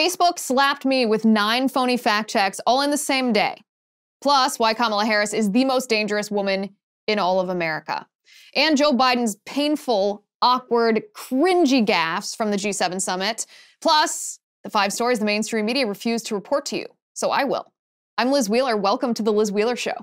Facebook slapped me with 9 phony fact checks all in the same day. Plus, why Kamala Harris is the most dangerous woman in all of America. And Joe Biden's painful, awkward, cringy gaffes from the G7 summit. Plus, the 5 stories the mainstream media refused to report to you. So I will. I'm Liz Wheeler. Welcome to The Liz Wheeler Show.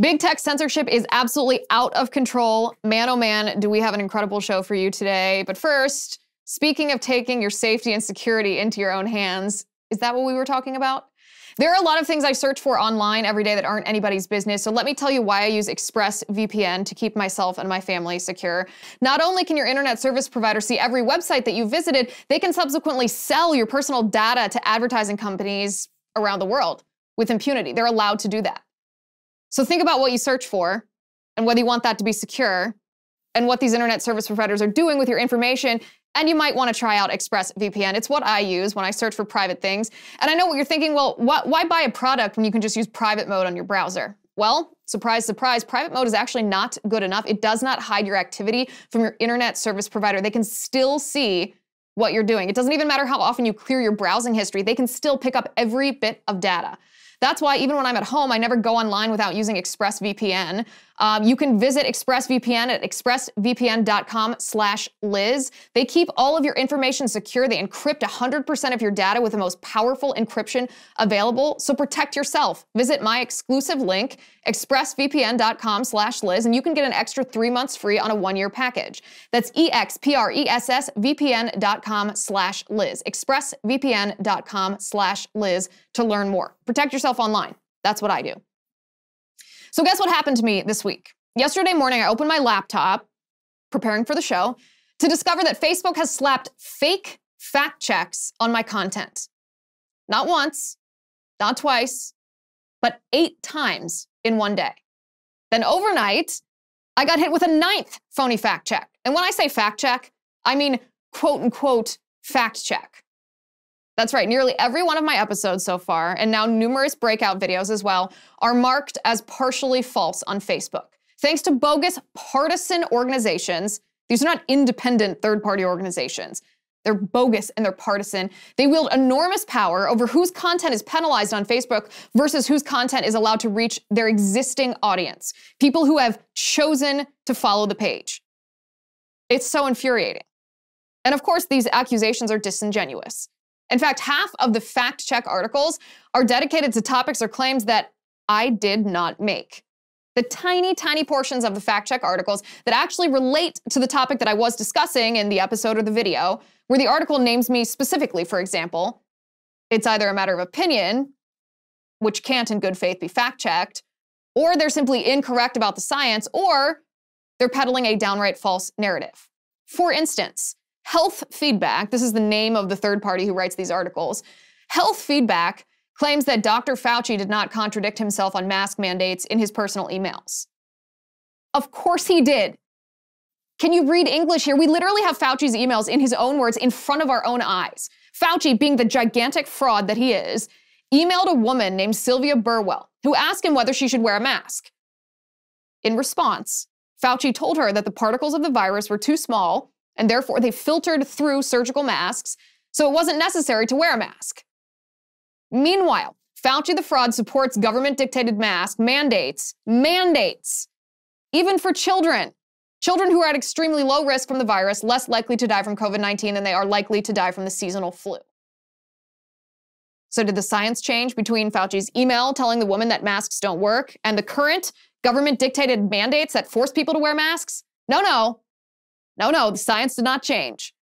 Big tech censorship is absolutely out of control. Man, oh man, do we have an incredible show for you today. But first, speaking of taking your safety and security into your own hands, is that what we were talking about? There are a lot of things I search for online every day that aren't anybody's business, so let me tell you why I use ExpressVPN to keep myself and my family secure. Not only can your internet service provider see every website that you visited, they can subsequently sell your personal data to advertising companies around the world with impunity. They're allowed to do that. So think about what you search for and whether you want that to be secure and what these internet service providers are doing with your information. And you might want to try out ExpressVPN. It's what I use when I search for private things. And I know what you're thinking, well, why buy a product when you can just use private mode on your browser? Well, surprise, surprise, private mode is actually not good enough. It does not hide your activity from your internet service provider. They can still see what you're doing. It doesn't even matter how often you clear your browsing history. They can still pick up every bit of data. That's why even when I'm at home, I never go online without using ExpressVPN. You can visit ExpressVPN at expressvpn.com/Liz. They keep all of your information secure. They encrypt 100% of your data with the most powerful encryption available. So protect yourself. Visit my exclusive link, expressvpn.com/Liz, and you can get an extra 3 months free on a 1-year package. That's expressvpn.com/Liz, expressvpn.com/Liz to learn more. Protect yourself online. That's what I do. So guess what happened to me this week? Yesterday morning, I opened my laptop, preparing for the show, to discover that Facebook has slapped fake fact checks on my content. Not once, not twice, but 8 times in one day. Then overnight, I got hit with a 9th phony fact check. And when I say fact check, I mean quote unquote fact check. That's right, nearly every one of my episodes so far, and now numerous breakout videos as well, are marked as partially false on Facebook. Thanks to bogus partisan organizations, these are not independent third-party organizations. They're bogus and they're partisan. They wield enormous power over whose content is penalized on Facebook versus whose content is allowed to reach their existing audience, people who have chosen to follow the page. It's so infuriating. And of course, these accusations are disingenuous. In fact, half of the fact check articles are dedicated to topics or claims that I did not make. The tiny, tiny portions of the fact check articles that actually relate to the topic that I was discussing in the episode or the video, where the article names me specifically, for example, it's either a matter of opinion, which can't in good faith be fact checked, or they're simply incorrect about the science, or they're peddling a downright false narrative. For instance, Health Feedback, this is the name of the third party who writes these articles. Health Feedback claims that Dr. Fauci did not contradict himself on mask mandates in his personal emails. Of course he did. Can you read English here? We literally have Fauci's emails in his own words in front of our own eyes. Fauci, being the gigantic fraud that he is, emailed a woman named Sylvia Burwell, who asked him whether she should wear a mask. In response, Fauci told her that the particles of the virus were too small and therefore they filtered through surgical masks, so it wasn't necessary to wear a mask. Meanwhile, Fauci the fraud supports government-dictated mask mandates, even for children. Children who are at extremely low risk from the virus, less likely to die from COVID-19 than they are likely to die from the seasonal flu. So did the science change between Fauci's email telling the woman that masks don't work and the current government-dictated mandates that force people to wear masks? No, the science did not change.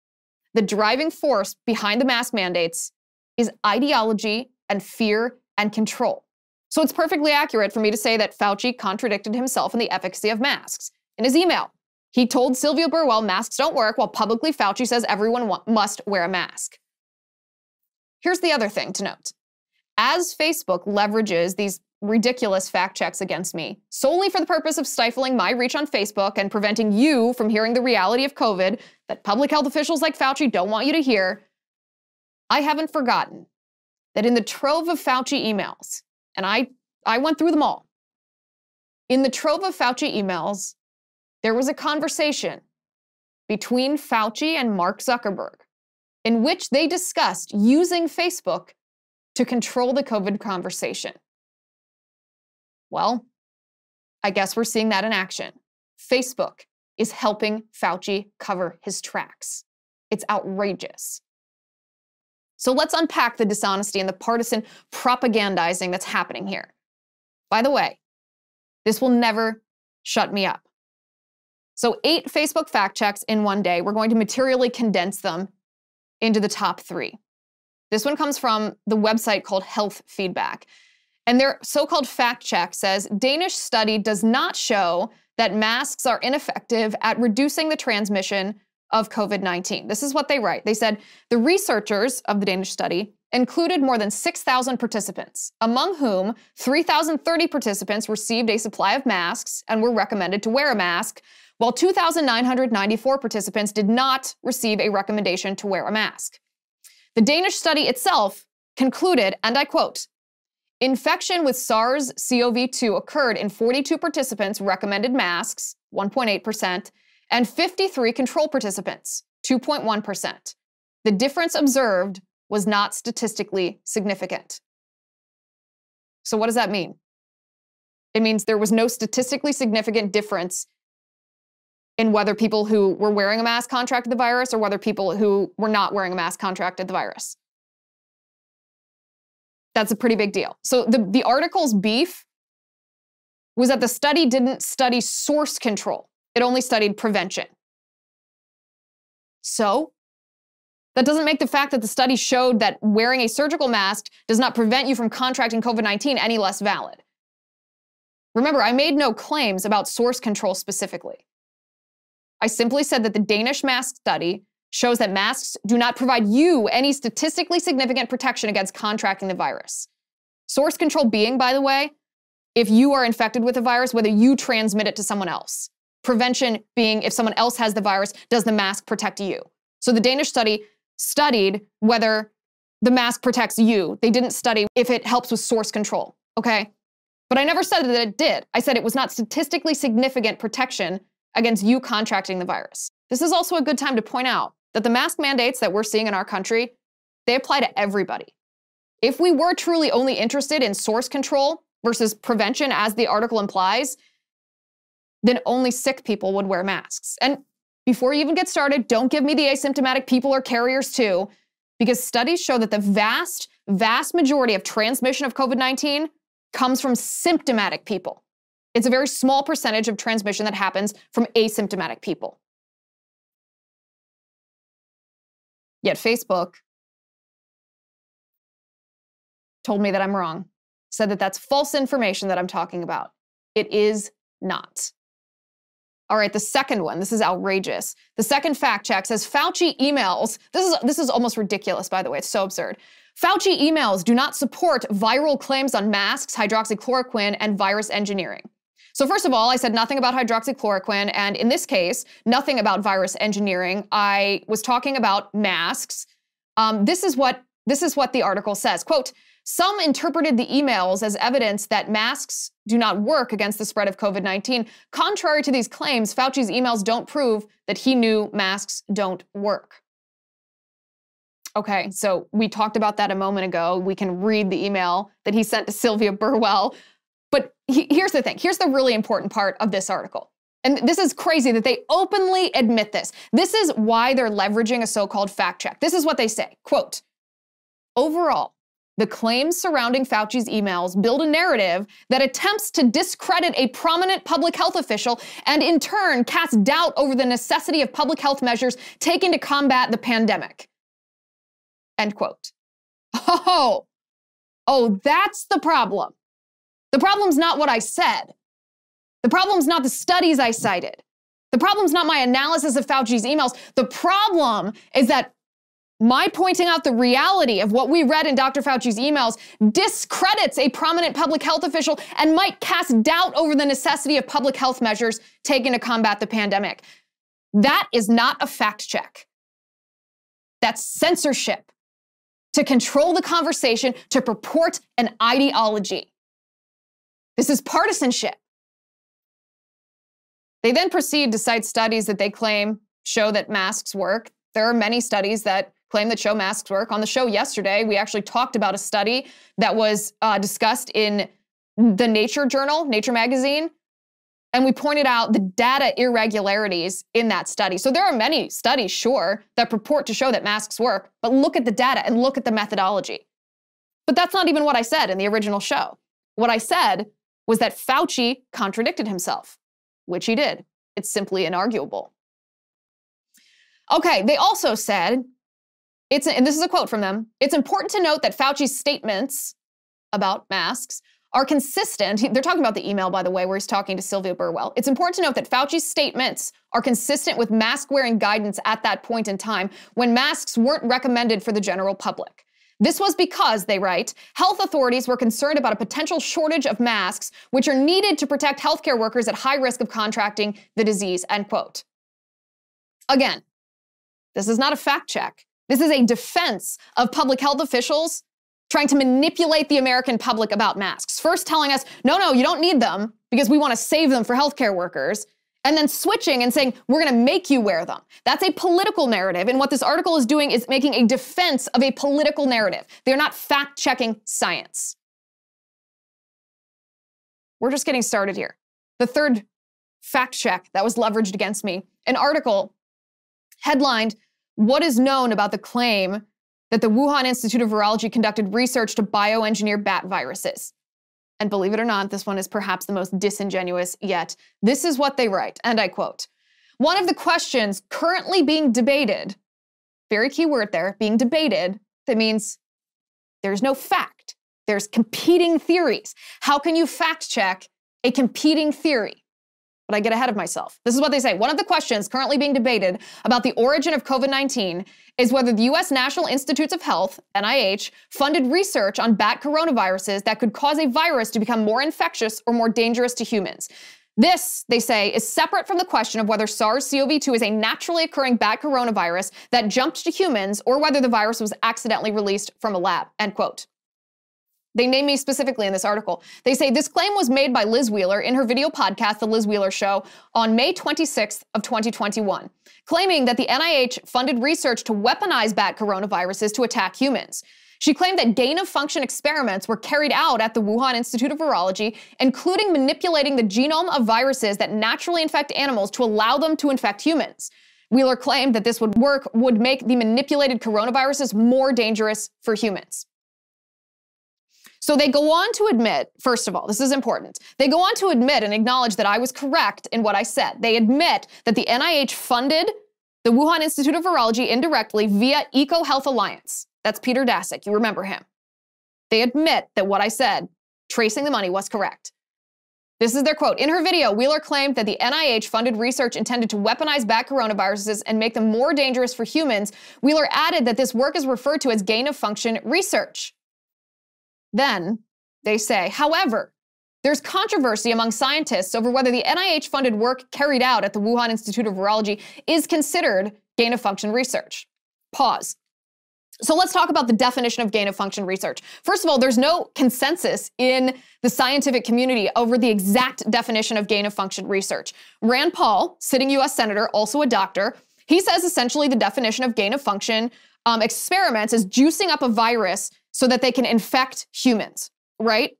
The driving force behind the mask mandates is ideology and fear and control. So it's perfectly accurate for me to say that Fauci contradicted himself in the efficacy of masks. In his email, he told Sylvia Burwell masks don't work, while publicly Fauci says everyone must wear a mask. Here's the other thing to note. As Facebook leverages these ridiculous fact checks against me, solely for the purpose of stifling my reach on Facebook and preventing you from hearing the reality of COVID that public health officials like Fauci don't want you to hear, I haven't forgotten that in the trove of Fauci emails, and I went through them all, In the trove of Fauci emails, there was a conversation between Fauci and Mark Zuckerberg in which they discussed using Facebook to control the COVID conversation. Well, I guess we're seeing that in action. Facebook is helping Fauci cover his tracks. It's outrageous. So let's unpack the dishonesty and the partisan propagandizing that's happening here. By the way, this will never shut me up. So 8 Facebook fact checks in one day. We're going to materially condense them into the top 3. This one comes from the website called Health Feedback. And their so-called fact check says, Danish study does not show that masks are ineffective at reducing the transmission of COVID-19. This is what they write. They said, the researchers of the Danish study included more than 6,000 participants, among whom 3,030 participants received a supply of masks and were recommended to wear a mask, while 2,994 participants did not receive a recommendation to wear a mask. The Danish study itself concluded, and I quote, infection with SARS-CoV-2 occurred in 42 participants recommended masks, 1.8%, and 53 control participants, 2.1%. The difference observed was not statistically significant. So what does that mean? It means there was no statistically significant difference in whether people who were wearing a mask contracted the virus or whether people who were not wearing a mask contracted the virus. That's a pretty big deal. So the article's beef was that the study didn't study source control. It only studied prevention. So that doesn't make the fact that the study showed that wearing a surgical mask does not prevent you from contracting COVID-19 any less valid. Remember, I made no claims about source control specifically. I simply said that the Danish mask study shows that masks do not provide you any statistically significant protection against contracting the virus. Source control being, by the way, if you are infected with a virus, whether you transmit it to someone else. Prevention being if someone else has the virus, does the mask protect you? So the Danish study studied whether the mask protects you. They didn't study if it helps with source control, okay? But I never said that it did. I said it was not statistically significant protection against you contracting the virus. This is also a good time to point out that the mask mandates that we're seeing in our country, they apply to everybody. If we were truly only interested in source control versus prevention, as the article implies, then only sick people would wear masks. And before you even get started, don't give me the asymptomatic people are carriers too, because studies show that the vast majority of transmission of COVID-19 comes from symptomatic people. It's a very small percentage of transmission that happens from asymptomatic people. Yet Facebook told me that I'm wrong, said that that's false information that I'm talking about. It is not. All right, the second one, this is outrageous. The second fact check says Fauci emails, this is almost ridiculous, by the way, it's so absurd. Fauci emails do not support viral claims on masks, hydroxychloroquine, and virus engineering. So first of all, I said nothing about hydroxychloroquine, and in this case, nothing about virus engineering. I was talking about masks. This is what the article says, quote, some interpreted the emails as evidence that masks do not work against the spread of COVID-19. Contrary to these claims, Fauci's emails don't prove that he knew masks don't work. Okay, so we talked about that a moment ago. We can read the email that he sent to Sylvia Burwell. But here's the thing. Here's the really important part of this article. And this is crazy that they openly admit this. This is why they're leveraging a so-called fact check. This is what they say, quote, overall, the claims surrounding Fauci's emails build a narrative that attempts to discredit a prominent public health official and in turn casts doubt over the necessity of public health measures taken to combat the pandemic. End quote. Oh, that's the problem. The problem's not what I said. The problem's not the studies I cited. The problem's not my analysis of Fauci's emails. The problem is that my pointing out the reality of what we read in Dr. Fauci's emails discredits a prominent public health official and might cast doubt over the necessity of public health measures taken to combat the pandemic. That is not a fact check. That's censorship to control the conversation, to purport an ideology. This is partisanship. They then proceed to cite studies that they claim show that masks work. There are many studies that claim that show masks work. On the show yesterday, we actually talked about a study that was discussed in the Nature journal, Nature magazine, and we pointed out the data irregularities in that study. So there are many studies, sure, that purport to show that masks work, but look at the data and look at the methodology. But that's not even what I said in the original show. What I said was that Fauci contradicted himself, which he did. It's simply inarguable. Okay, they also said, and this is a quote from them, it's important to note that Fauci's statements about masks are consistent. They're talking about the email, by the way, where he's talking to Sylvia Burwell. It's important to note that Fauci's statements are consistent with mask-wearing guidance at that point in time when masks weren't recommended for the general public. This was because, they write, health authorities were concerned about a potential shortage of masks, which are needed to protect healthcare workers at high risk of contracting the disease, end quote. Again, this is not a fact check. This is a defense of public health officials trying to manipulate the American public about masks. First telling us, no, no, you don't need them because we want to save them for healthcare workers. And then switching and saying, we're going to make you wear them. That's a political narrative. And what this article is doing is making a defense of a political narrative. They're not fact-checking science. We're just getting started here. The third fact check that was leveraged against me, an article headlined, "What is known about the claim that the Wuhan Institute of Virology conducted research to bioengineer bat viruses?" And believe it or not, this one is perhaps the most disingenuous yet. This is what they write, and I quote, "One of the questions currently being debated," very key word there, being debated, that means there's no fact. There's competing theories. How can you fact check a competing theory? But I get ahead of myself. This is what they say. "One of the questions currently being debated about the origin of COVID-19 is whether the U.S. National Institutes of Health, NIH, funded research on bat coronaviruses that could cause a virus to become more infectious or more dangerous to humans. This," they say, "is separate from the question of whether SARS-CoV-2 is a naturally occurring bat coronavirus that jumped to humans or whether the virus was accidentally released from a lab," end quote. They name me specifically in this article. They say, "This claim was made by Liz Wheeler in her video podcast, The Liz Wheeler Show, on May 26th of 2021, claiming that the NIH funded research to weaponize bat coronaviruses to attack humans. She claimed that gain-of-function experiments were carried out at the Wuhan Institute of Virology, including manipulating the genome of viruses that naturally infect animals to allow them to infect humans. Wheeler claimed that this would make the manipulated coronaviruses more dangerous for humans." So they go on to admit, first of all, this is important. They go on to admit and acknowledge that I was correct in what I said. They admit that the NIH funded the Wuhan Institute of Virology indirectly via EcoHealth Alliance. That's Peter Daszak, you remember him. They admit that what I said, tracing the money, was correct. This is their quote. "In her video, Wheeler claimed that the NIH funded research intended to weaponize bat coronaviruses and make them more dangerous for humans. Wheeler added that this work is referred to as gain-of-function research." Then they say, "However, there's controversy among scientists over whether the NIH-funded work carried out at the Wuhan Institute of Virology is considered gain-of-function research." Pause. So let's talk about the definition of gain-of-function research. First of all, there's no consensus in the scientific community over the exact definition of gain-of-function research. Rand Paul, sitting U.S. senator, also a doctor, he says essentially the definition of gain-of-function experiments is juicing up a virus so that they can infect humans, right?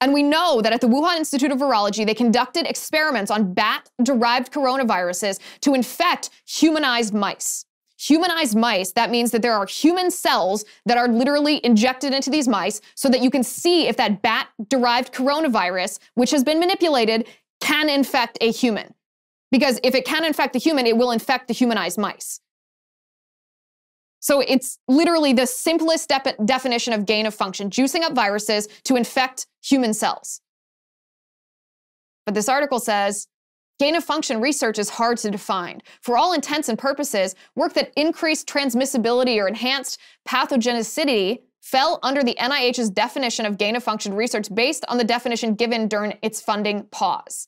And we know that at the Wuhan Institute of Virology, they conducted experiments on bat-derived coronaviruses to infect humanized mice. Humanized mice, that means that there are human cells that are literally injected into these mice so that you can see if that bat-derived coronavirus, which has been manipulated, can infect a human. Because if it can infect the human, it will infect the humanized mice. So it's literally the simplest definition of gain of function, juicing up viruses to infect human cells. But this article says, "Gain of function research is hard to define. For all intents and purposes, work that increased transmissibility or enhanced pathogenicity fell under the NIH's definition of gain of function research based on the definition given during its funding pause."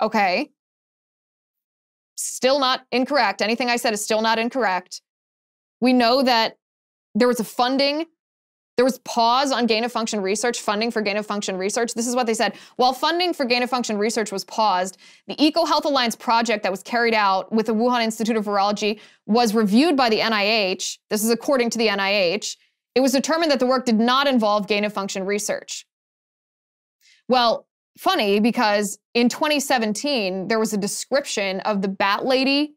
Okay. Still not incorrect. Anything I said is still not incorrect. We know that there was a funding There was pause on gain-of-function research, funding for gain-of-function research. This is what they said. While funding for gain-of-function research was paused, the EcoHealth Alliance project that was carried out with the Wuhan Institute of Virology was reviewed by the NIH. This is according to the NIH. It was determined that the work did not involve gain-of-function research. Well, funny, because in 2017, there was a description of the bat lady,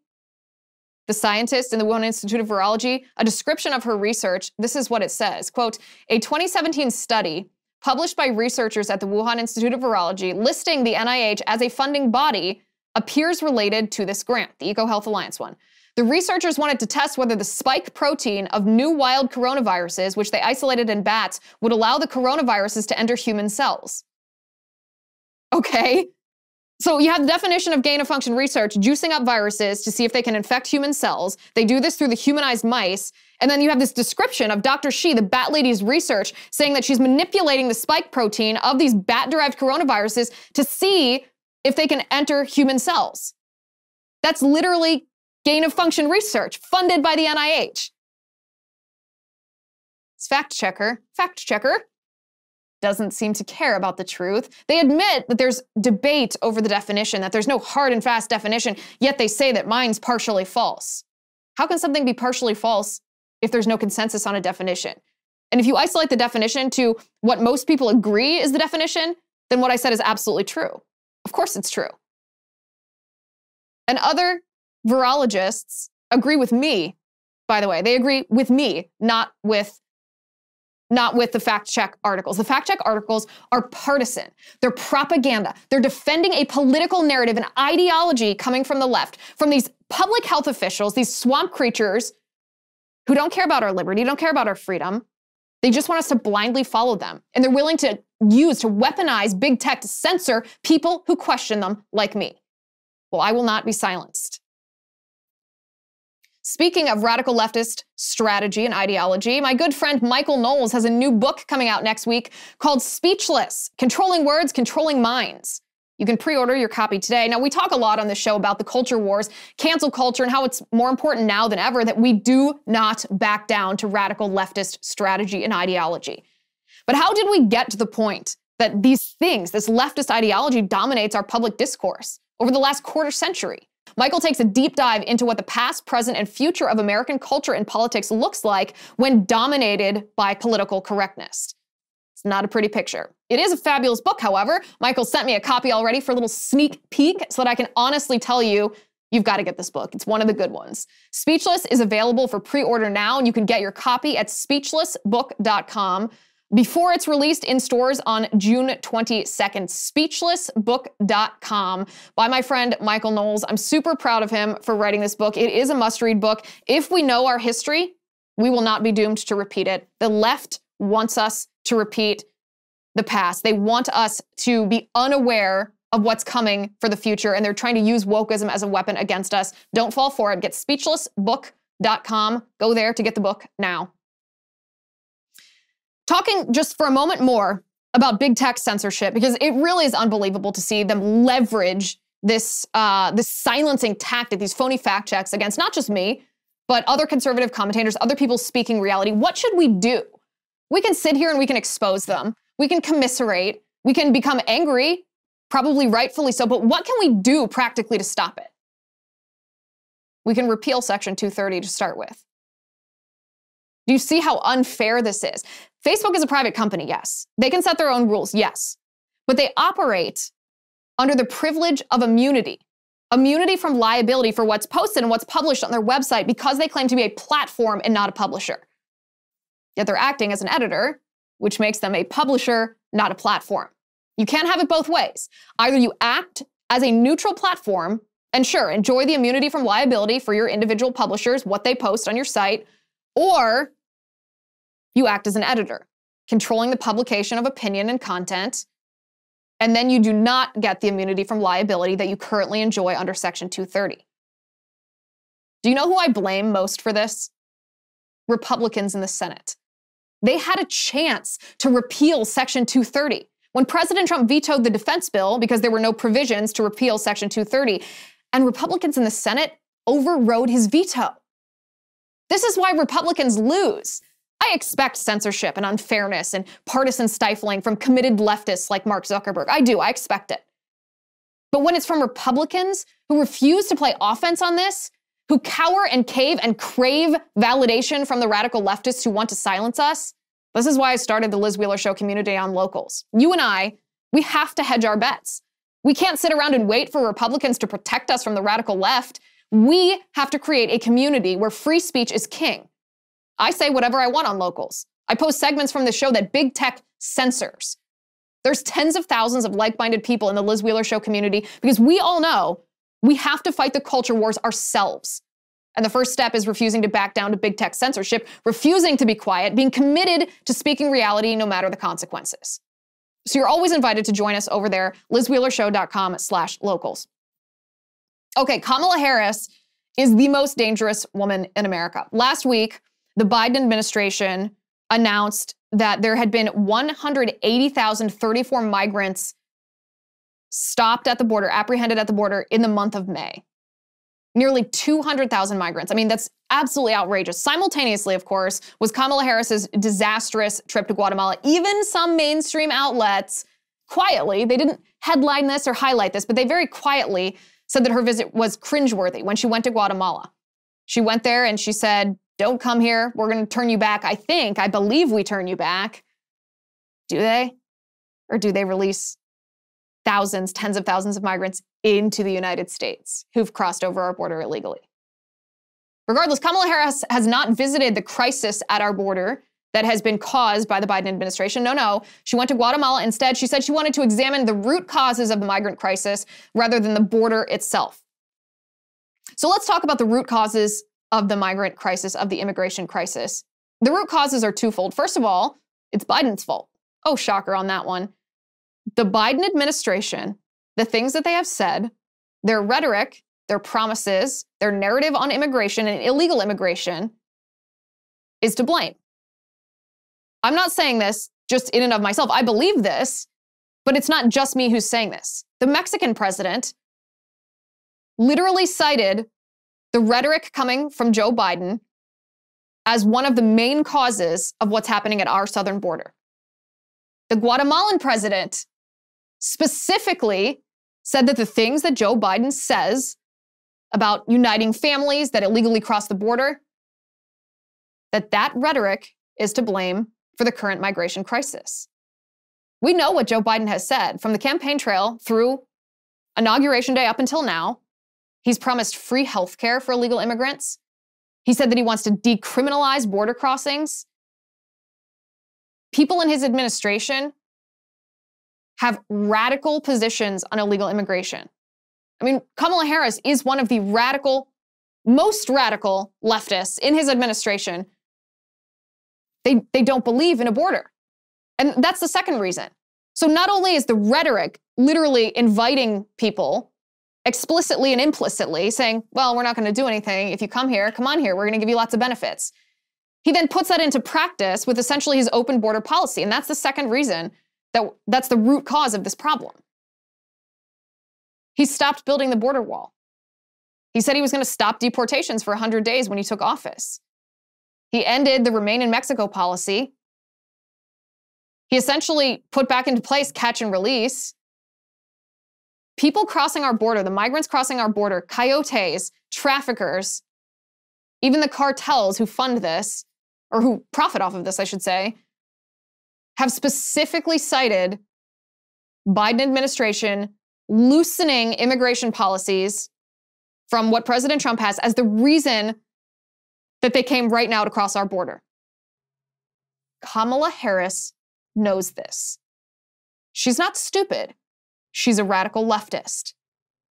the scientist in the Wuhan Institute of Virology, a description of her research. This is what it says, quote, a 2017 study published by researchers at the Wuhan Institute of Virology listing the NIH as a funding body appears related to this grant, the EcoHealth Alliance one. The researchers wanted to test whether the spike protein of new wild coronaviruses, which they isolated in bats, would allow the coronaviruses to enter human cells. Okay. So you have the definition of gain-of-function research, juicing up viruses to see if they can infect human cells. They do this through the humanized mice. And then you have this description of Dr. Shi, the bat lady's research, saying that she's manipulating the spike protein of these bat-derived coronaviruses to see if they can enter human cells. That's literally gain-of-function research funded by the NIH. It's fact checker. Doesn't seem to care about the truth. They admit that there's debate over the definition, that there's no hard and fast definition, yet they say that mine's partially false. How can something be partially false if there's no consensus on a definition? And if you isolate the definition to what most people agree is the definition, then what I said is absolutely true. Of course it's true. And other virologists agree with me, by the way. They agree with me, not with the fact check articles. The fact check articles are partisan. They're propaganda. They're defending a political narrative, an ideology coming from the left, from these public health officials, these swamp creatures who don't care about our liberty, don't care about our freedom. They just want us to blindly follow them. And they're willing to use, to weaponize big tech to censor people who question them like me. Well, I will not be silenced. Speaking of radical leftist strategy and ideology, my good friend Michael Knowles has a new book coming out next week called Speechless, Controlling Words, Controlling Minds. You can pre-order your copy today. Now, we talk a lot on the show about the culture wars, cancel culture, and how it's more important now than ever that we do not back down to radical leftist strategy and ideology. But how did we get to the point that these things, this leftist ideology, dominates our public discourse over the last quarter century? Michael takes a deep dive into what the past, present, and future of American culture and politics looks like when dominated by political correctness. It's not a pretty picture. It is a fabulous book, however. Michael sent me a copy already for a little sneak peek so that I can honestly tell you, you've got to get this book. It's one of the good ones. Speechless is available for pre-order now, and you can get your copy at SpeechlessBook.com before it's released in stores on June 22nd, SpeechlessBook.com by my friend Michael Knowles. I'm super proud of him for writing this book. It is a must-read book. If we know our history, we will not be doomed to repeat it. The left wants us to repeat the past. They want us to be unaware of what's coming for the future, and they're trying to use wokeism as a weapon against us. Don't fall for it. Get SpeechlessBook.com. Go there to get the book now. Talking just for a moment more about big tech censorship, because it really is unbelievable to see them leverage this silencing tactic, these phony fact checks against not just me, but other conservative commentators, other people speaking reality. What should we do? We can sit here and we can expose them. We can commiserate. We can become angry, probably rightfully so, but what can we do practically to stop it? We can repeal Section 230 to start with. Do you see how unfair this is? Facebook is a private company, yes. They can set their own rules, yes. But they operate under the privilege of immunity. Immunity from liability for what's posted and what's published on their website because they claim to be a platform and not a publisher. Yet they're acting as an editor, which makes them a publisher, not a platform. You can't have it both ways. Either you act as a neutral platform and sure, enjoy the immunity from liability for your individual publishers, what they post on your site, or you act as an editor, controlling the publication of opinion and content, and then you do not get the immunity from liability that you currently enjoy under Section 230. Do you know who I blame most for this? Republicans in the Senate. They had a chance to repeal Section 230. When President Trump vetoed the defense bill because there were no provisions to repeal Section 230, and Republicans in the Senate overrode his veto. This is why Republicans lose. I expect censorship and unfairness and partisan stifling from committed leftists like Mark Zuckerberg. I do. I expect it. But when it's from Republicans who refuse to play offense on this, who cower and cave and crave validation from the radical leftists who want to silence us, this is why I started the Liz Wheeler Show community on Locals. You and I, we have to hedge our bets. We can't sit around and wait for Republicans to protect us from the radical left. We have to create a community where free speech is king. I say whatever I want on Locals. I post segments from the show that big tech censors. There's tens of thousands of like-minded people in the Liz Wheeler Show community because we all know we have to fight the culture wars ourselves. And the first step is refusing to back down to big tech censorship, refusing to be quiet, being committed to speaking reality no matter the consequences. So you're always invited to join us over there, LizWheelerShow.com/locals. Okay, Kamala Harris is the most dangerous woman in America. Last week, the Biden administration announced that there had been 180,034 migrants stopped at the border, apprehended at the border in the month of May. Nearly 200,000 migrants. I mean, that's absolutely outrageous. Simultaneously, of course, was Kamala Harris's disastrous trip to Guatemala. Even some mainstream outlets quietly, they didn't headline this or highlight this, but they very quietly said that her visit was cringeworthy when she went to Guatemala. She went there and she said, "Don't come here. We're going to turn you back. I believe we turn you back." Do they? Or do they release thousands, tens of thousands of migrants into the United States who've crossed over our border illegally? Regardless, Kamala Harris has not visited the crisis at our border that has been caused by the Biden administration. No, no. She went to Guatemala instead. She said she wanted to examine the root causes of the migrant crisis rather than the border itself. So let's talk about the root causes of the migrant crisis, of the immigration crisis. The root causes are twofold. First of all, it's Biden's fault. Oh, shocker on that one. The Biden administration, the things that they have said, their rhetoric, their promises, their narrative on immigration and illegal immigration is to blame. I'm not saying this just in and of myself. I believe this, but it's not just me who's saying this. The Mexican president literally cited the rhetoric coming from Joe Biden as one of the main causes of what's happening at our southern border. The Guatemalan president specifically said that the things that Joe Biden says about uniting families that illegally cross the border, that rhetoric is to blame for the current migration crisis. We know what Joe Biden has said from the campaign trail through Inauguration Day up until now. He's promised free health care for illegal immigrants. He said that he wants to decriminalize border crossings. People in his administration have radical positions on illegal immigration. I mean, Kamala Harris is one of the radical, most radical leftists in his administration. They don't believe in a border. And that's the second reason. So not only is the rhetoric literally inviting people explicitly and implicitly saying, well, we're not going to do anything. If you come here, come on here. We're going to give you lots of benefits. He then puts that into practice with essentially his open border policy. And that's the second reason that's the root cause of this problem. He stopped building the border wall. He said he was going to stop deportations for 100 days when he took office. He ended the Remain in Mexico policy. He essentially put back into place catch and release. People crossing our border, the migrants crossing our border, coyotes, traffickers, even the cartels who fund this, or who profit off of this, I should say, have specifically cited Biden administration loosening immigration policies from what President Trump has as the reason that they came right now to cross our border. Kamala Harris knows this. She's not stupid. She's a radical leftist.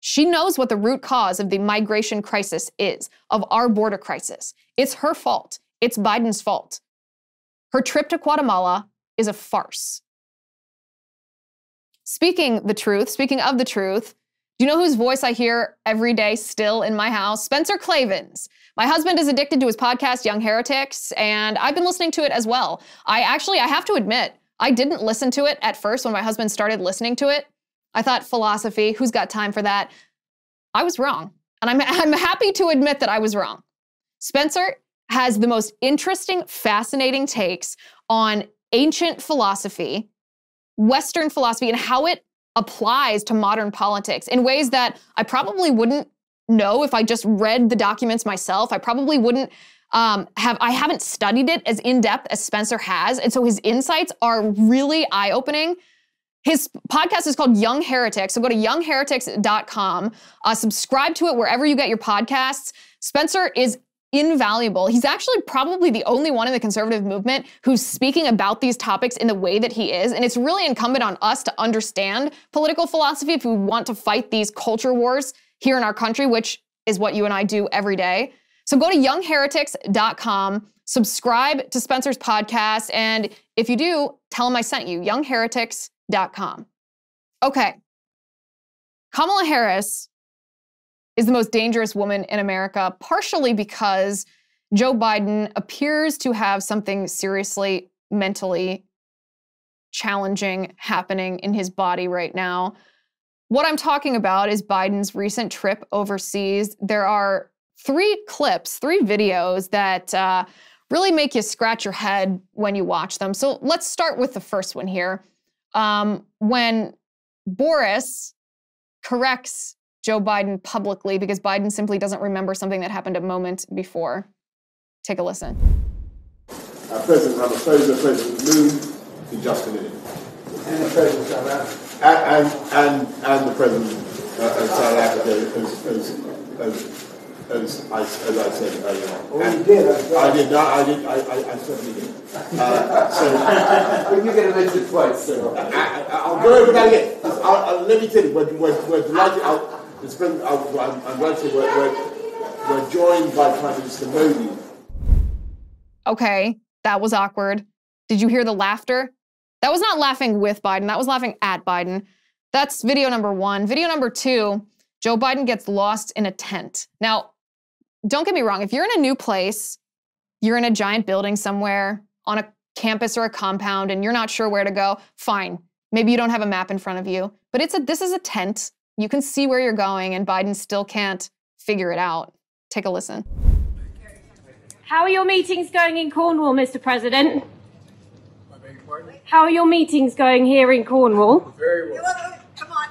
She knows what the root cause of the migration crisis is, of our border crisis. It's her fault. It's Biden's fault. Her trip to Guatemala is a farce. Speaking of the truth, do you know whose voice I hear every day still in my house? Spencer Klavan's. My husband is addicted to his podcast, Young Heretics, and I've been listening to it as well. I have to admit, I didn't listen to it at first when my husband started listening to it. I thought, philosophy, who's got time for that? I was wrong, and I'm happy to admit that I was wrong. Spencer has the most interesting, fascinating takes on ancient philosophy, Western philosophy, and how it applies to modern politics in ways that I probably wouldn't know if I just read the documents myself. I probably wouldn't I haven't studied it as in depth as Spencer has. And so his insights are really eye opening. His podcast is called Young Heretics. So go to youngheretics.com, subscribe to it wherever you get your podcasts. Spencer is invaluable. He's actually probably the only one in the conservative movement who's speaking about these topics in the way that he is. And it's really incumbent on us to understand political philosophy if we want to fight these culture wars here in our country, which is what you and I do every day. So go to youngheretics.com, subscribe to Spencer's podcast, and if you do, tell him I sent you, youngheretics.com. Okay. Kamala Harris is the most dangerous woman in America, partially because Joe Biden appears to have something seriously mentally challenging happening in his body right now. What I'm talking about is Biden's recent trip overseas. There are three videos that really make you scratch your head when you watch them. So let's start with the first one here. When Boris corrects Joe Biden publicly because Biden simply doesn't remember something that happened a moment before. Take a listen. President Ramaphosa, President Moon, in just a minute. And the President of South Africa. And the President of South Africa as I said earlier on. Oh, you did? I certainly did. So you get elected twice. So, I'll go over that again. Let me tell you, we're delighted. I'm glad to say we're joined by Prime Minister Modi. Okay, that was awkward. Did you hear the laughter? That was not laughing with Biden. That was laughing at Biden. That's video number one. Video number two, Joe Biden gets lost in a tent. Now, don't get me wrong. If you're in a new place, you're in a giant building somewhere on a campus or a compound and you're not sure where to go, fine. Maybe you don't have a map in front of you, but this is a tent. You can see where you're going and Biden still can't figure it out. Take a listen. How are your meetings going in Cornwall, Mr. President? I beg your pardon? How are your meetings going here in Cornwall? Very well. Come on.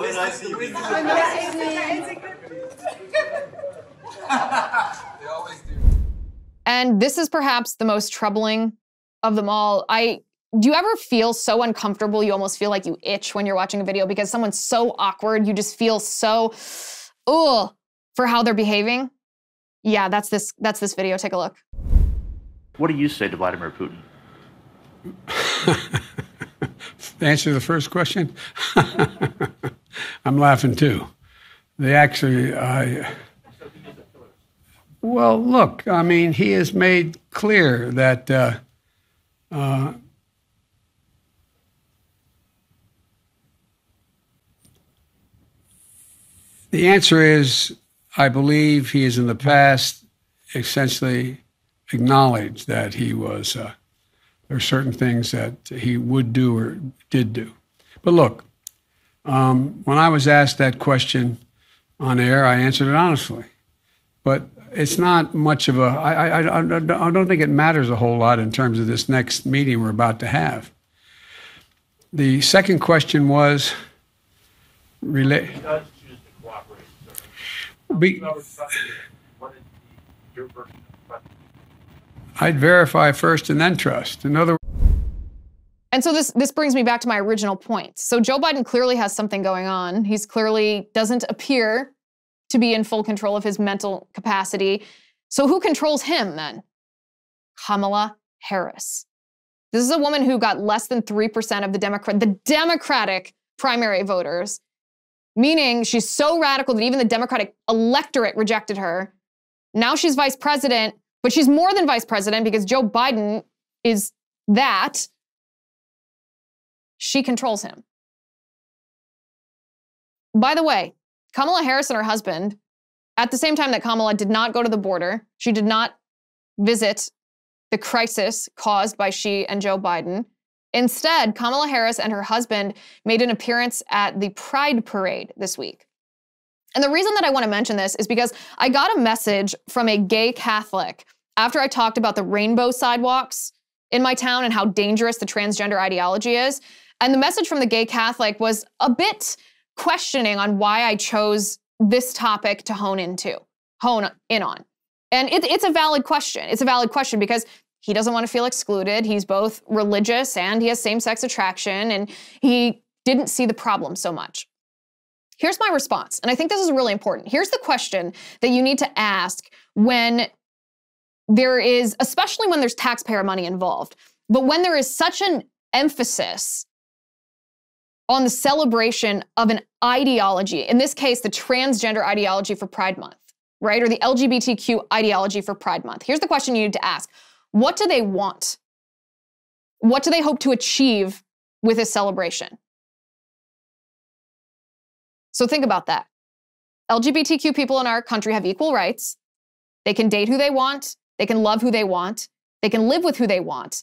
Nice evening. They always do. And this is perhaps the most troubling of them all. Do you ever feel so uncomfortable? You almost feel like you itch when you're watching a video because someone's so awkward. You just feel so, ugh, for how they're behaving. Yeah, that's this video. Take a look. What do you say to Vladimir Putin? Answer the first question. I'm laughing too. They actually, well, look, I mean, he has made clear that the answer is, I believe he has in the past essentially acknowledged that he was, there are certain things that he would do or did do. But look, when I was asked that question on air, I answered it honestly. But it's not much of a, I don't think it matters a whole lot in terms of this next meeting we're about to have. The second question was, I'd verify first and then trust. In other words. And so this brings me back to my original point. So Joe Biden clearly has something going on. He's clearly doesn't appear to be in full control of his mental capacity. So who controls him then? Kamala Harris. This is a woman who got less than 3% of the Democratic primary voters, meaning she's so radical that even the Democratic electorate rejected her. Now she's vice president, but she's more than vice president because Joe Biden is that. She controls him. By the way, Kamala Harris and her husband, at the same time that Kamala did not go to the border, she did not visit the crisis caused by Shi and Joe Biden. Instead, Kamala Harris and her husband made an appearance at the Pride Parade this week. And the reason that I want to mention this is because I got a message from a gay Catholic after I talked about the rainbow sidewalks in my town and how dangerous the transgender ideology is. And the message from the gay Catholic was a bit questioning on why I chose this topic to hone in on. And it's a valid question. It's a valid question because he doesn't want to feel excluded. He's both religious and he has same-sex attraction, and he didn't see the problem so much. Here's my response, and I think this is really important. Here's the question that you need to ask when there is, especially when there's taxpayer money involved, but when there is such an emphasis on the celebration of an ideology, in this case, the transgender ideology for Pride Month, right? Or the LGBTQ ideology for Pride Month. Here's the question you need to ask. What do they want? What do they hope to achieve with this celebration? So think about that. LGBTQ people in our country have equal rights. They can date who they want. They can love who they want. They can live with who they want.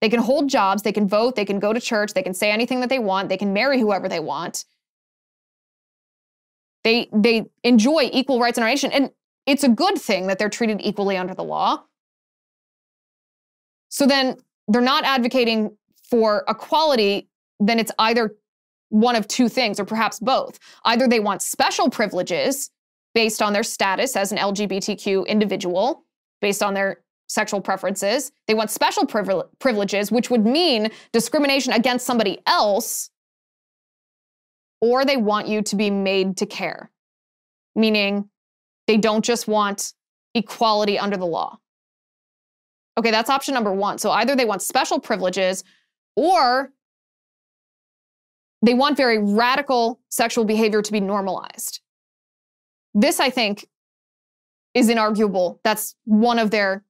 They can hold jobs. They can vote. They can go to church. They can say anything that they want. They can marry whoever they want. They enjoy equal rights in our nation. And it's a good thing that they're treated equally under the law. So then they're not advocating for equality. Then it's either one of two things, or perhaps both. Either they want special privileges based on their status as an LGBTQ individual, based on their sexual preferences. They want special privileges, which would mean discrimination against somebody else, or they want you to be made to care, meaning they don't just want equality under the law. Okay, that's option number one. So either they want special privileges, or they want very radical sexual behavior to be normalized. This, I think, is inarguable. That's one of their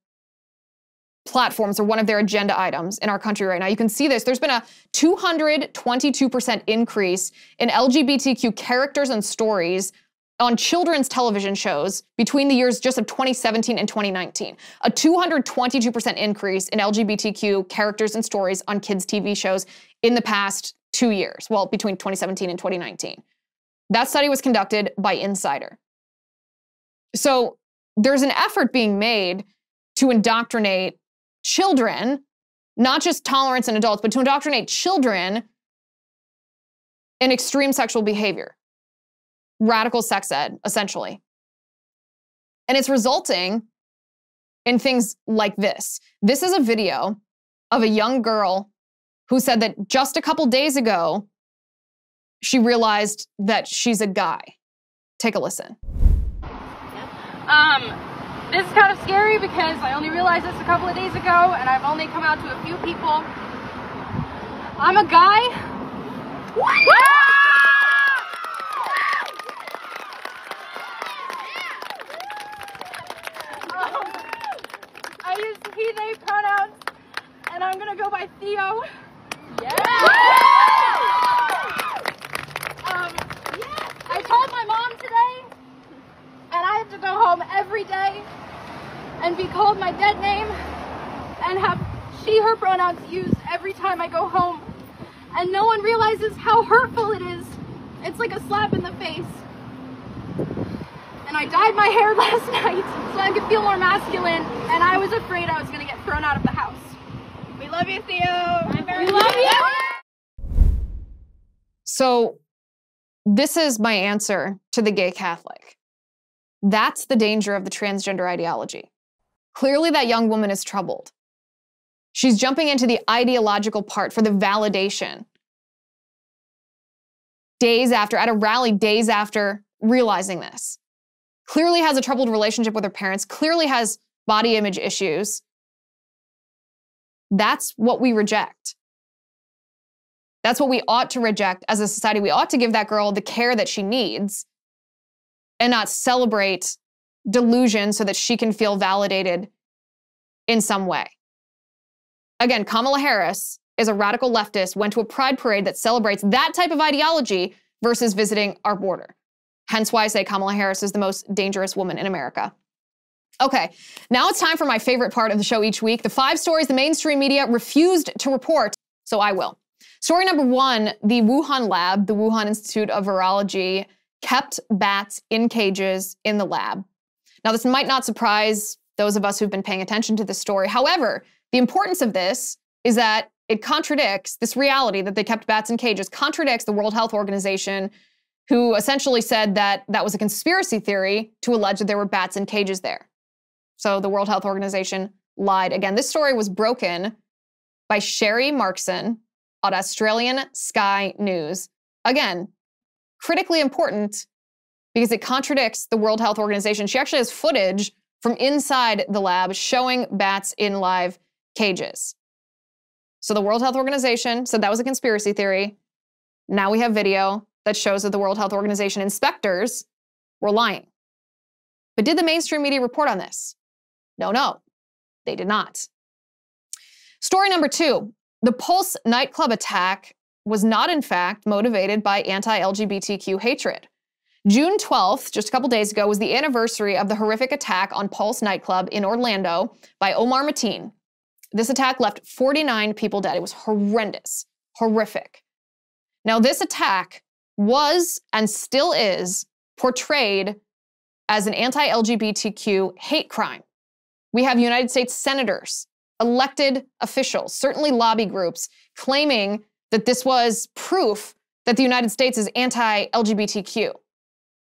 platforms or one of their agenda items in our country right now. You can see this. There's been a 222% increase in LGBTQ characters and stories on children's television shows between the years just of 2017 and 2019. A 222% increase in LGBTQ characters and stories on kids' TV shows in the past 2 years, well, between 2017 and 2019. That study was conducted by Insider. So there's an effort being made to indoctrinate children, not just tolerance in adults, but to indoctrinate children in extreme sexual behavior. Radical sex ed, essentially. And it's resulting in things like this. This is a video of a young girl who said that just a couple days ago, she realized that she's a guy. Take a listen. This is kind of scary because I only realized this a couple of days ago and I've only come out to a few people. I'm a guy. I use he, they pronouns and I'm gonna go by Theo. Yeah. I told my mom today, and I have to go home every day and be called my dead name and have she, her pronouns used every time I go home. And no one realizes how hurtful it is. It's like a slap in the face. And I dyed my hair last night so I could feel more masculine, and I was afraid I was gonna get thrown out of the house. We love you, Theo. We love you. So this is my answer to the gay Catholic. That's the danger of the transgender ideology. Clearly that young woman is troubled. She's jumping into the ideological part for the validation. Days after, at a rally, days after realizing this. Clearly has a troubled relationship with her parents, clearly has body image issues. That's what we reject. That's what we ought to reject as a society. We ought to give that girl the care that she needs and not celebrate delusion so that she can feel validated in some way. Again, Kamala Harris is a radical leftist, went to a pride parade that celebrates that type of ideology versus visiting our border. Hence why I say Kamala Harris is the most dangerous woman in America. Okay, now it's time for my favorite part of the show each week, the 5 stories the mainstream media refused to report, so I will. Story number 1, the Wuhan lab, the Wuhan Institute of Virology, kept bats in cages in the lab. Now, this might not surprise those of us who've been paying attention to this story. However, the importance of this is that it contradicts this reality that they kept bats in cages, contradicts the World Health Organization, who essentially said that that was a conspiracy theory to allege that there were bats in cages there. So the World Health Organization lied. Again, this story was broken by Sherry Markson on Australian Sky News. Again, critically important because it contradicts the World Health Organization. She actually has footage from inside the lab showing bats in live cages. So the World Health Organization said that was a conspiracy theory. Now we have video that shows that the World Health Organization inspectors were lying. But did the mainstream media report on this? No, they did not. Story number two, the Pulse nightclub attack was not in fact motivated by anti-LGBTQ hatred. June 12th, just a couple days ago, was the anniversary of the horrific attack on Pulse nightclub in Orlando by Omar Mateen. This attack left 49 people dead. It was horrendous, horrific. Now, this attack was and still is portrayed as an anti-LGBTQ hate crime. We have United States senators, elected officials, certainly lobby groups, claiming that this was proof that the United States is anti-LGBTQ.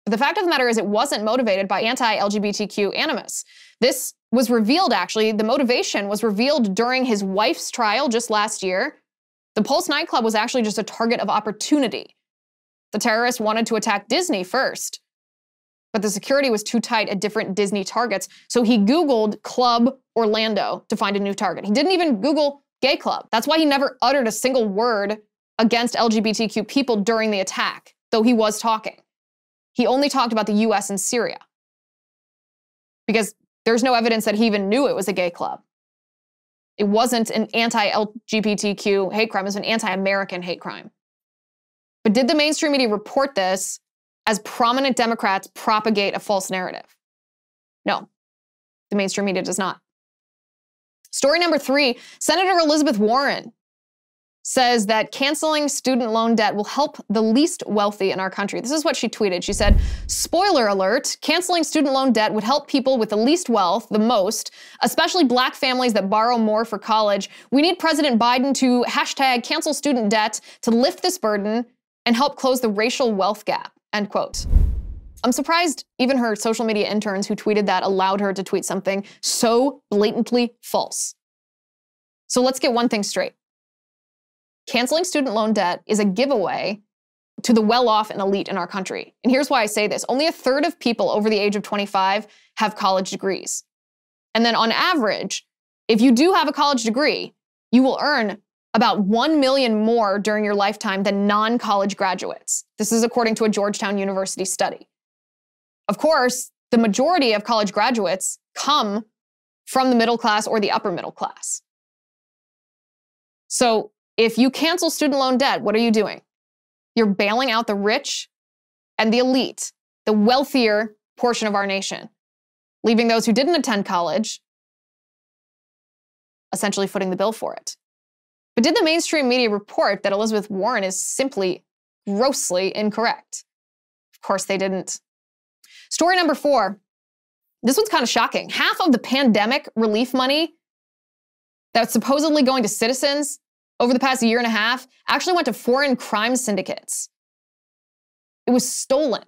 But the fact of the matter is it wasn't motivated by anti-LGBTQ animus. This was revealed, actually, the motivation was revealed during his wife's trial just last year. The Pulse nightclub was actually just a target of opportunity. The terrorists wanted to attack Disney first, but the security was too tight at different Disney targets. So he Googled Club Orlando to find a new target. He didn't even Google gay club. That's why he never uttered a single word against LGBTQ people during the attack, though he was talking. He only talked about the US and Syria because there's no evidence that he even knew it was a gay club. It wasn't an anti-LGBTQ hate crime. It was an anti-American hate crime. But did the mainstream media report this as prominent Democrats propagate a false narrative? No, the mainstream media does not. Story number three, Senator Elizabeth Warren says that canceling student loan debt will help the least wealthy in our country. This is what she tweeted. She said, spoiler alert, canceling student loan debt would help people with the least wealth the most, especially black families that borrow more for college. We need President Biden to hashtag cancel student debt to lift this burden and help close the racial wealth gap, end quote. I'm surprised even her social media interns who tweeted that allowed her to tweet something so blatantly false. So let's get one thing straight. Canceling student loan debt is a giveaway to the well-off and elite in our country. And here's why I say this. Only a third of people over the age of 25 have college degrees. And then on average, if you do have a college degree, you will earn about 1 million more during your lifetime than non-college graduates. This is according to a Georgetown University study. Of course, the majority of college graduates come from the middle class or the upper middle class. So if you cancel student loan debt, what are you doing? You're bailing out the rich and the elite, the wealthier portion of our nation, leaving those who didn't attend college essentially footing the bill for it. But did the mainstream media report that Elizabeth Warren is simply grossly incorrect? Of course they didn't. Story number four, this one's kind of shocking. Half of the pandemic relief money that's supposedly going to citizens over the past year and a half actually went to foreign crime syndicates. It was stolen.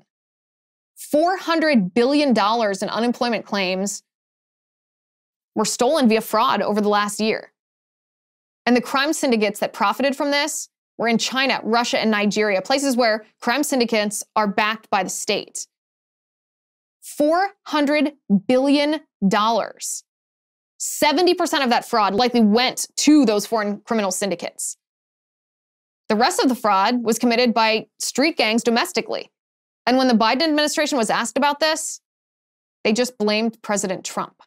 $400 billion in unemployment claims were stolen via fraud over the last year. And the crime syndicates that profited from this were in China, Russia, and Nigeria, places where crime syndicates are backed by the state. $400 billion. 70% of that fraud likely went to those foreign criminal syndicates. The rest of the fraud was committed by street gangs domestically. And when the Biden administration was asked about this, they just blamed President Trump.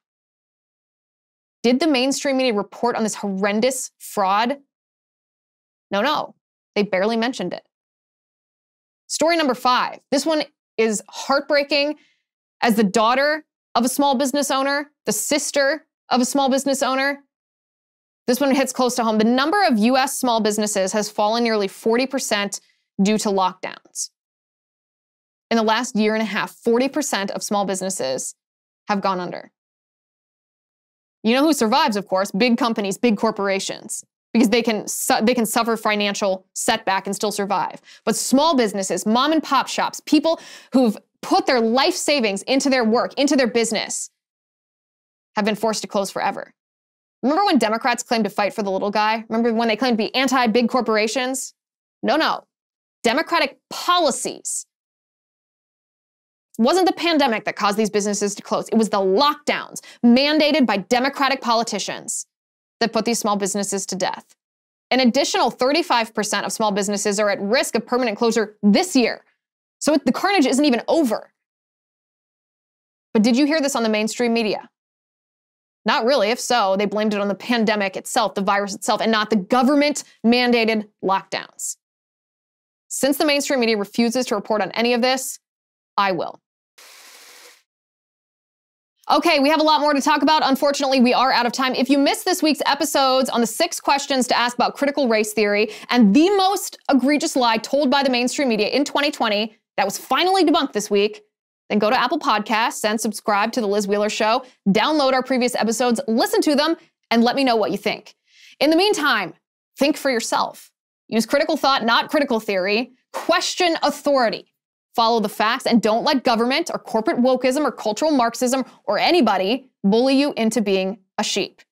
Did the mainstream media report on this horrendous fraud? No, they barely mentioned it. Story number five. This one is heartbreaking. As the daughter of a small business owner, the sister of a small business owner, this one hits close to home. The number of US small businesses has fallen nearly 40% due to lockdowns. In the last year and a half, 40% of small businesses have gone under. You know who survives, of course? Big companies, big corporations, because they can suffer financial setback and still survive. But small businesses, mom and pop shops, people who've put their life savings into their work, into their business, have been forced to close forever. Remember when Democrats claimed to fight for the little guy? Remember when they claimed to be anti-big corporations? No, no. Democratic policies. It wasn't the pandemic that caused these businesses to close. It was the lockdowns mandated by Democratic politicians that put these small businesses to death. An additional 35% of small businesses are at risk of permanent closure this year. So the carnage isn't even over. But did you hear this on the mainstream media? Not really. If so, they blamed it on the pandemic itself, the virus itself, and not the government-mandated lockdowns. Since the mainstream media refuses to report on any of this, I will. Okay, we have a lot more to talk about. Unfortunately, we are out of time. If you missed this week's episodes on the 6 questions to ask about critical race theory and the most egregious lie told by the mainstream media in 2020 that was finally debunked this week, then go to Apple Podcasts and subscribe to The Liz Wheeler Show, download our previous episodes, listen to them, and let me know what you think. In the meantime, think for yourself. Use critical thought, not critical theory. Question authority. Follow the facts and don't let government or corporate wokeism or cultural Marxism or anybody bully you into being a sheep.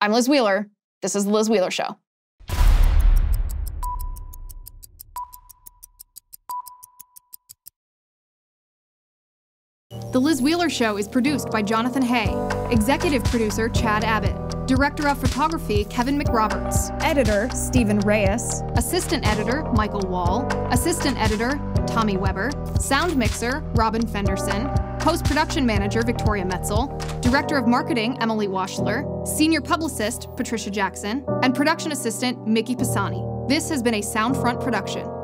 I'm Liz Wheeler. This is The Liz Wheeler Show. The Liz Wheeler Show is produced by Jonathan Hay, executive producer Chad Abbott, director of photography Kevin McRoberts, editor Stephen Reyes, assistant editor Michael Wall, assistant editor Tommy Weber, sound mixer Robin Fenderson, post-production manager Victoria Metzel, director of marketing Emily Washler, senior publicist Patricia Jackson, and production assistant Mickey Pisani. This has been a Soundfront production.